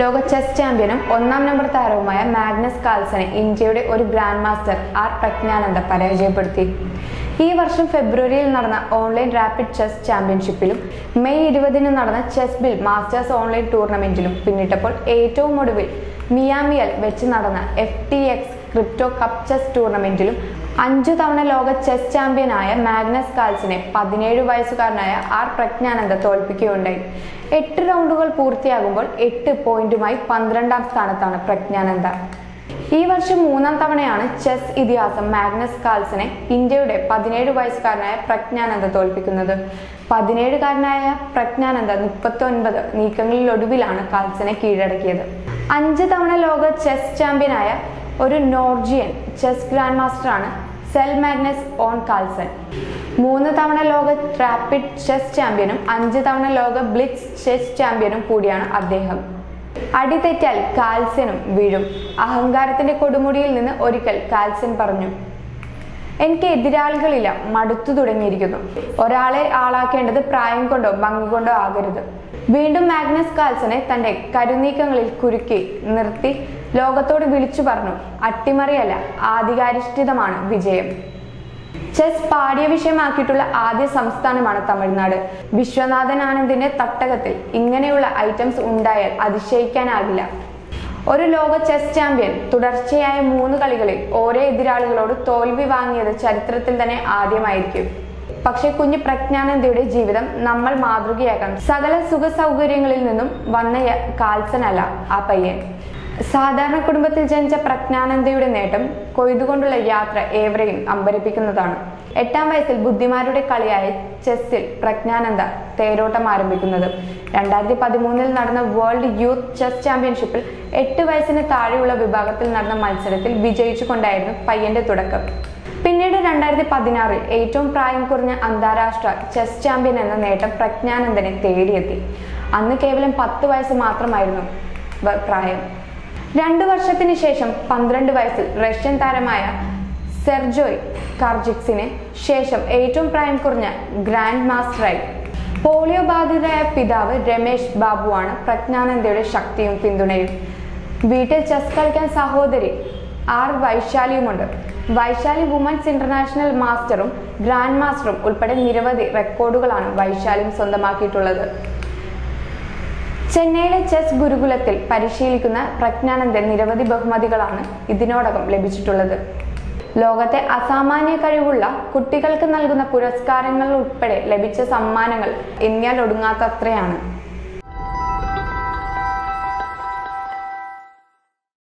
ലോക ചെസ് ചാമ്പ്യനും ഒന്നാം നമ്പർ താരവുമായ മാഗ്നസ് കാൾസനെ ഇന്ത്യയുടെ ഒരു ഗ്രാൻഡ് മാസ്റ്റർ ആർ പ്രജ്ഞാനന്ദ പരാജയപ്പെടുത്തി. ഈ വർഷം ഫെബ്രുവരിയിൽ നടന്ന ഓൺലൈൻ റാപ്പിഡ് ചെസ് ചാമ്പ്യൻഷിപ്പിലും മെയ് 20 നടന്ന ചെസ് ബിൽ മാസ്റ്റേഴ്സ് ഓൺലൈൻ ടൂർണമെന്റിലും പിന്നിട്ടപ്പോൾ ഏറ്റവും ഒടുവിൽ മിയാമിയിൽ വെച്ച് നടന്ന FTX ക്രിപ്റ്റോ കപ്പ് ചെസ് ടൂർണമെന്റിലും 5 തവണ ലോക ചെസ് ചാമ്പ്യനായ മാഗ്നസ് കാൾസനെ 17 വയസ്സുകാരനായ ആർ പ്രജ്ഞാനന്ദ തോൽപ്പിക്കുകയുണ്ടായി. 8 റൗണ്ടുകൾ പൂർത്തിയാകുമ്പോൾ 8 പോയിന്റുമായി 12-ാം സ്ഥാനത്താണ് പ്രജ്ഞാനന്ദ. ഈ വർഷം 3-ാം തവണയാണ് ചെസ് ഇതിഹാസം മാഗ്നസ് കാൾസനെ ഇന്ത്യയുടെ 17 വയസ്സുകാരനായ പ്രജ്ഞാനന്ദ തോൽപ്പിക്കുന്നത്. 17-കാരനായ പ്രജ്ഞാനന്ദ 39 നീക്കങ്ങളിലൊടുവിലാണ് കാൾസനെ കീഴടക്കിയത്. 5 തവണ ലോക ചെസ് ചാമ്പ്യനായ ഒരു നോർജിയൻ ചെസ് ഗ്രാൻഡ് മാസ്റ്ററാണ് സെൽ മാഗ്നസ് ഓൺ കാൾസൻ. 3 തവണ ലോക റാപ്പിഡ് ചെസ് ചാമ്പ്യനും 5 തവണ ലോക ബ്ലിറ്റ്സ് ചെസ് ചാമ്പ്യനും കൂടിയാണ് അദ്ദേഹം. അടിതെറ്റാൽ കാൾസനും വീഴും. അഹങ്കാരത്തിന്റെ കൊടുമുടിയിൽ നിന്ന് ഒരിക്കൽ കാൾസൻ പറഞ്ഞു, "എനിക്ക് എതിരാളികളില്ല, മടുത്തു തുടങ്ങിയിരിക്കുന്നു. ഒരാളെ ആളാക്കേണ്ടത് പ്രായം കൊണ്ടോ ഭംഗി കൊണ്ടോ ആകരുത്." വീണ്ടും മാഗ്നസ് കാൾസനെ തന്റെ കരുനീക്കങ്ങളിൽ കുരുക്കി നിർത്തി ലോകത്തോട് വിളിച്ചു പറഞ്ഞു, "അട്ടിമറിയല്ല, ആധികാരിഷ്ഠിതമാണ് വിജയം." ചെസ് പാഠ്യ വിഷയമാക്കിയിട്ടുള്ള ആദ്യ സംസ്ഥാനമാണ് തമിഴ്നാട്. വിശ്വനാഥൻ ആനന്ദിന്റെ തട്ടകത്തിൽ ഇങ്ങനെയുള്ള ഐറ്റംസ് ഉണ്ടായാൽ അതിശയിക്കാനാകില്ല. ഒരു ലോക ചെസ് ചാമ്പ്യൻ തുടർച്ചയായ 3 കളികളിൽ ഓരോ എതിരാളികളോട് തോൽവി വാങ്ങിയത് ചരിത്രത്തിൽ തന്നെ ആദ്യമായിരിക്കും. പക്ഷെ കുഞ്ഞു പ്രജ്ഞാനന്ദയുടെ ജീവിതം നമ്മൾ മാതൃകയാക്കണം. സകല സുഖ സൗകര്യങ്ങളിൽ നിന്നും വന്ന കാൾസനല്ല ആ പയ്യൻ. സാധാരണ കുടുംബത്തിൽ ജനിച്ച പ്രജ്ഞാനന്ദയുടെ നേട്ടം കൊയ്തുകൊണ്ടുള്ള യാത്ര ഏവരെയും അമ്പരപ്പിക്കുന്നതാണ്. 8-ാം വയസ്സിൽ ബുദ്ധിമാരുടെ കളിയായ ചെസ്സിൽ പ്രജ്ഞാനന്ദ തേരോട്ടം ആരംഭിക്കുന്നത്. 2013-ൽ നടന്ന വേൾഡ് യൂത്ത് ചെസ് ചാമ്പ്യൻഷിപ്പിൽ 8 വയസ്സിന് താഴെയുള്ള വിഭാഗത്തിൽ നടന്ന മത്സരത്തിൽ വിജയിച്ചുകൊണ്ടായിരുന്നു പയ്യന്റെ തുടക്കം. പിന്നീട് 2016-ൽ ഏറ്റവും പ്രായം കുറഞ്ഞ അന്താരാഷ്ട്ര ചെസ് ചാമ്പ്യൻ എന്ന നേട്ടം പ്രജ്ഞാനന്ദനെ തേടിയെത്തി. അന്ന് കേവലം 10 വയസ്സ് മാത്രമായിരുന്നു പ്രായം. 2 വർഷത്തിന് ശേഷം 12 വയസ്സിൽ റഷ്യൻ താരമായ സെർജോയ് കാർജിക്സിന് ശേഷം ഏറ്റവും പ്രായം കുറഞ്ഞ ഗ്രാൻഡ് മാസ്റ്ററായി പോളിയോ ബാധിതരായ പിതാവ് രമേശ് ബാബുവാണ് പ്രജ്ഞാനന്ദയുടെ ശക്തിയും പിന്തുണയും. വീട്ടിൽ ചെസ് കളിക്കാൻ സഹോദരി R. വൈശാലിയുമുണ്ട്. വൈശാലി വുമൻസ് ഇന്റർനാഷണൽ മാസ്റ്ററും ഗ്രാൻഡ് മാസ്റ്ററും ഉൾപ്പെടെ നിരവധി റെക്കോർഡുകളാണ് വൈശാലിയും സ്വന്തമാക്കിയിട്ടുള്ളത്. ചെന്നൈയിലെ ചെസ് ഗുരുകുലത്തിൽ പരിശീലിക്കുന്ന പ്രജ്ഞാനന്ദൻ നിരവധി ബഹുമതികളാണ് ഇതിനോടകം ലഭിച്ചിട്ടുള്ളത്. ലോകത്തെ അസാമാന്യ കഴിവുള്ള കുട്ടികൾക്ക് നൽകുന്ന പുരസ്കാരങ്ങൾ ഉൾപ്പെടെ ലഭിച്ച സമ്മാനങ്ങൾ എണ്ണിയാലൊടുങ്ങാത്തത്രയാണ്.